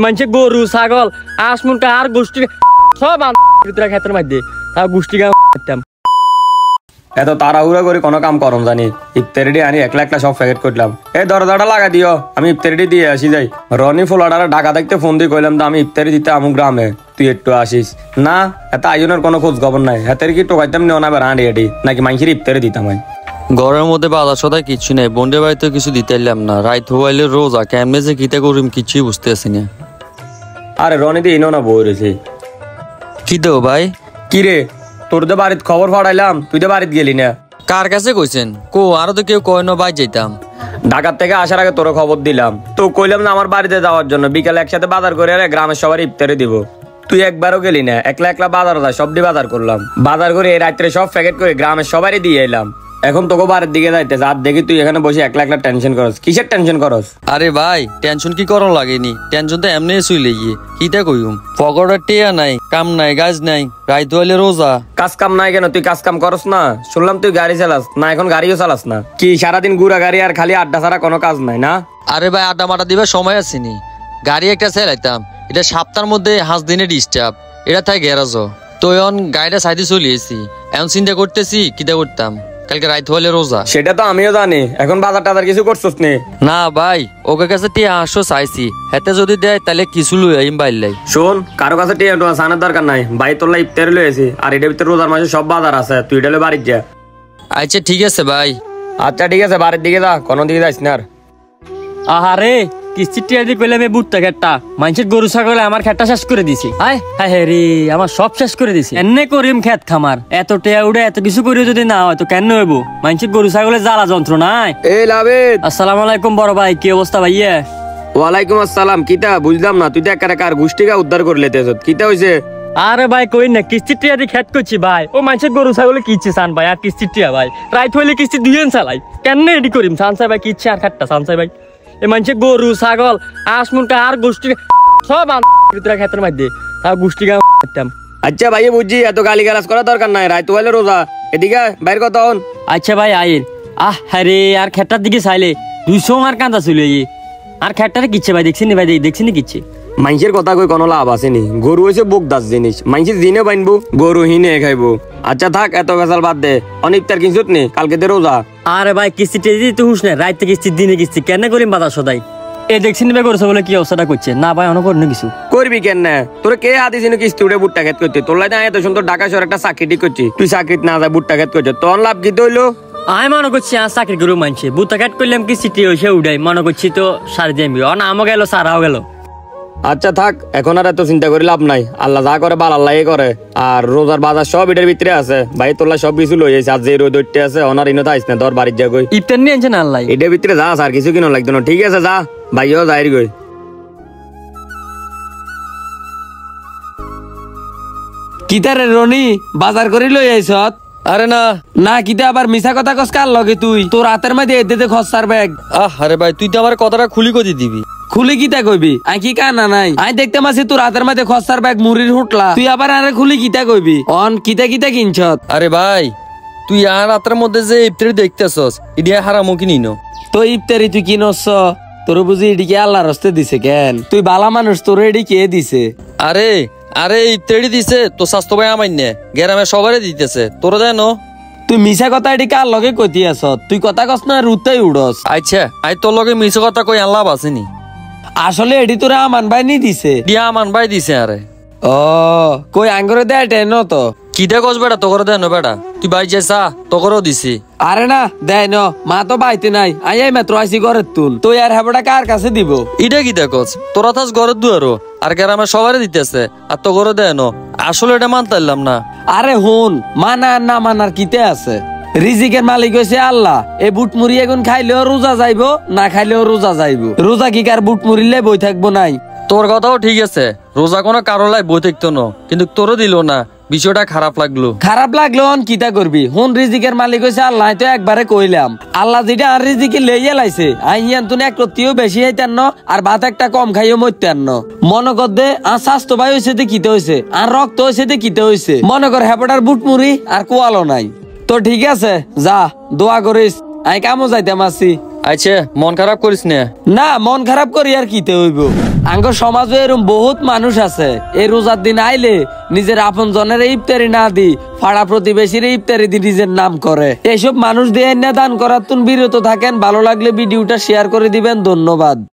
मानसे गरु छागल हास मुनकार गोष्ठी सब खेतर मध्य गोष्ठी गाँव এত তাড়াহুড়া করে কোনো কাম করম জানি ইফতারিডি আনি একলা একলা সব প্যাকেট করলাম। এই দরজাটা লাগা দিও, আমি ইফতারিডি দিয়ে আসি যাই। রনি ফোলাডারা ঢাকা থাকতে ফোন দিয়ে কইলাম আমি ইফতারি দিতে আমু গ্রামে, তুই একটু আসিস না। এত আয়োজনের কোনো খোঁজ খবর নাই। হেতের কি টোকাইতাম নিও না বেড়া হাঁটি নাকি মানুষের ইফতারি দিতাম। ঘরের মধ্যে বাজার সদায় কিচ্ছু নেই, বন্ধের বাড়িতে কিছু দিতে না। রাইত হইলে রোজা কেমনে যে কিতা করিম কিচ্ছুই বুঝতে আসি না। আরে রনি দি ইনো না বই রয়েছে কি দেও ভাই? কিরে তোর তো বাড়িতে খবর ফাড়াইলাম, তুই তো বাড়িতে গেলি না। কার কাছে কইছেন? কো আরো তো কেউ কয় না, বাইরে যাইতাম। ঢাকা থেকে আসার আগে তোর খবর দিলাম তো, কইলাম না আমার বাড়িতে যাওয়ার জন্য বিকালে একসাথে বাজার করে আরে গ্রামের সবার ইফতারি দিব। তুই একবারও গেলি না, একলা একলা বাজার যা সব দিয়ে বাজার করলাম। বাজার করে এই রাত্রে সব প্যাকেট করে গ্রামের সবারই দিয়ে এলাম। এখন তোকে বাড়ির দিকে যাইতে আর দেখি তুই এখানে বসে একলা একলা টেনশন করস। কিসের টেনশন করস? আরে ভাই টেনশন কি করা লাগেনি, টেনশন তো এমনি শুইলে গিয়ে কিটা কইম। পকেটে টিয়া নাই, কাম নাই, গাজ নাই, রাইত হইলে রোজা। কাজ কাম নাই কেন? তুই কাজ কাম করস না? শুনলাম তুই গাড়ি চালাস না, এখন গাড়িও চালাস না। কি সারাদিন ঘুরা গাড়ি আর খালি আড্ডা ছাড়া কোনো কাজ নাই না? আরে ভাই আড্ডা মাড্ডা দিবার সময় আসেনি। গাড়ি একটা চালাইতাম, এটা সপ্তাহের মধ্যে 5 দিনে ডিস্টার্ব, এটা তাই গ্যারাজও তো। এখন গাড়িটা সাইডে চলিয়েছি, এখন চিন্তা করতেছি কিটা করতাম। কালকে রাইত হলে রোজা, সেটা তো আমিও জানি। এখন বাজার টাজার কিছু করছস নি? না ভাই, ওকে কাছে টিয়া আসো চাইছি, হেতে যদি দেয় তাহলে কিছু লই আইম। বাইর লাই শোন, কারো কাছে টিয়া টোয়া সানের দরকার নাই। ভাই তোর লাই ইফতারি লই আইছি, আর এটার ভিতরে রোজার মাসে সব বাজার আছে, তুই এটা লই বাড়ি যা। আচ্ছা ঠিক আছে ভাই। আচ্ছা ঠিক আছে, বাড়ির দিকে যা, কোনো দিকে যাইস না। আর আহারে কিস্তির টিয়া দিয়ে পেলাম এই বুটটা খেটটা, মানুষের গরু ছাগলে আমার খেটটা শেষ করে দিছি। আয় হ্যাঁ হ্যাঁ রে, আমার সব শেষ করে দিছি। এমনি করিম খেত খামার, এত টিয়া উড়ে এত কিছু করিও যদি না হয় তো কেন হইব? মানুষের গরু ছাগলে জ্বালা যন্ত্রণায়। এ লাভে আসসালামু আলাইকুম বড় ভাই, কি অবস্থা ভাইয়া? ওয়ালাইকুম আসসালাম। কিটা বুঝলাম না, তুই তো একা একা আর গোষ্ঠীকে উদ্ধার করে লেতেছ, কিটা হইছে? আরে ভাই কই না, কিস্তির টিয়া দিয়ে খেত করছি ভাই। ও মানুষের গরু ছাগলে কিচ্ছে সান ভাই, আর কিস্তির টিয়া ভাই রাইত হইলে কিস্তি দুইজন চালাই, কেন এডি করিম? সানসাই ভাই কিচ্ছে আর খেটটা সানসাই ভাই। এ মানুষে গরু ছাগল হাঁস মুনকার গোষ্ঠী সব খেতের মধ্যে গোষ্ঠী গাঁও। আচ্ছা ভাই বুঝছি, এত গালিগালাজ করার দরকার নাই, রাইত হইলে রোজা। এদিকে বাইরে কথা হন। আচ্ছা ভাই আইল। আহ হ্যাঁ রে, আর খেটার দিকে চাইলে 200 আর কাঁদা চলে। আর খেটটারে কিচ্ছে ভাই দেখছি নি, ভাই দেখছি নি কিচ্ছে। মানুষের কথা কই কোনো লাভ আসেনি। গরু হয়েছে বোকদাস জিনিস, মানুষের জিনে বানবো গরু হিনে খাইবো। আচ্ছা থাক, এত ফেসাল বাদ দে, অনেক তার কিছু নেই, কালকে তো রোজা। আরে ভাই কিস্তি টেজি তো হুঁশ নাই, রাইতে কিস্তি দিনে কিস্তি কেন করিম বাজার সদাই? এ দেখছিস ভাই গরু ছাগলে কি অবস্থাটা করছে। না ভাই অনেক অন্য কিছু করবি কেন না? তোর কে হাতি ছিল কিস্তি উঠে বুট্টা খেত করতে? তোর লাই এত সুন্দর ঢাকা শহর একটা চাকরি ঠিক করছি, তুই চাকরি না যায় বুট্টা খেত করছে, তোর লাভ কি হইলো? আমি মনে করছি আর চাকরি গরু মানছে বুট্টা খেত করলাম কিস্তি হয়েছে উঠাই, মনে করছি তো সারি যাবি। অন আমও গেল সারাও গেল। আচ্ছা থাক, এখন আর এত চিন্তা করে লাভ নাই, আল্লাহ যা করে বাল আল্লাহ করে। আর রোজার বাজার সব এটার ভিতরে আছে ভাই, তোলা সব কিছু লই যাইছে। আর যে রোদ উঠতে আছে ওনার ইনো তাইস না, তোর বাড়ির যা কই ইফতার নিয়ে আনছে না আল্লাহ, এটার ভিতরে যা আর কিছু কিনো লাগতো না। ঠিক আছে যা ভাইও যাইর কই। কিতারে রনি বাজার করে লই আইছত? আরে না না, কিতা আবার মিছা কথা কস কার লগে? তুই তোর হাতের মধ্যে এতে খসার ব্যাগ। আরে ভাই তুই তো আমার কথাটা খুলি কই দিবি। খুলি কিতা কইবি? আই কি কানা নাই? আই দেখতে মাছি তোর হাতের মধ্যে খসার ব্যাগ মুড়ির হুটলা, তুই আবার আরে খুলি কিতা কইবি? অন কিতা কিতা কিনছত? আরে ভাই তুই আর হাতের মধ্যে যে ইফতারি দেখতেছস ইডিয়া হারামো কিনিনো তো? ইফতারি তুই কিনছস? তোর বুঝি এডিকে আল্লাহ রাস্তে দিছে কেন? তুই বালা মানুষ, তোর এডি কে দিছে? আরে আরে ইফতারি দিছে তো স্বাস্থ্য ভাই আমার নে, গ্রামে সবারে দিতেছে, তোরা জানো? তুই মিছা কথা এটি কার লগে কইতি আছ? তুই কথা কস না রুতাই উড়স। আচ্ছা আই তোর লগে মিছা কথা কই আল্লাহ বাসিনি। আসলে এটি তোরা আমান ভাই নি দিছে? দিয়া আমান ভাই দিছে। আরে ও কই আঙ্গরে দে এটা ন তো? কিটা কস বেটা তো করে দে ন বেটা, তুই ভাই যাইছা তো করেও দিছি। আরে না দে ন, মা তো বাইতে নাই, আই আই মাত্র আইছি ঘরের তুল। তুই আর হেবটা কার কাছে দিব? এটা কিটা কস? তোরা থাস ঘরের দুয়ারও আর গ্রামে সবারে দিতেছে আর তো করে দে ন। আসলে এটা মানতাম না। আরে হুন, মানা আর না মানার কিতে আছে? রিজিকের মালিক হইছে আল্লাহ। এই বুটমুড়ি এখন খাইলেও রোজা যাইব, না খাইলেও রোজা যাইব। রোজা কি কার বুটমুড়ি লাই বই থাকবো নাই? তোর কথাও ঠিক আছে, রোজা কোনো কারো লাই বই থাকতো না, কিন্তু তোরও দিল না, বিষয়টা খারাপ লাগলো। খারাপ লাগলো অন কিতা করবি? হুন রিজিকের মালিক হইছে আল্লাহ, তো একবারে কইলাম আল্লাহ যেটা আর রিজিকে লইয়া লাইছে। আইয়ান তুই এক রতিও বেশি খাইতার ন, আর ভাত একটা কম খাইও মইতার ন। মনে কর দে আর স্বাস্থ্য ভাই হইছে তে কিতে হইছে, আর রক্ত হইছে তে কিতে হইছে। মনে কর হেপটার বুটমুড়ি আর কোয়ালো নাই তো। ঠিক আছে যা, দোয়া করিস, আই কামও যাইতাম আসি। আচ্ছা মন খারাপ করিস না। না মন খারাপ করি আর কিতে হইব, আঙ্গ সমাজে এরকম বহুত মানুষ আছে এই রোজার দিন আইলে নিজের আপনজনের ইফতারি না দি পাড়া প্রতিবেশীর ইফতারি দি নিজের নাম করে। এইসব মানুষ দিয়ে দান করার তুন বিরত থাকেন। ভালো লাগলে ভিডিওটা শেয়ার করে দিবেন। ধন্যবাদ।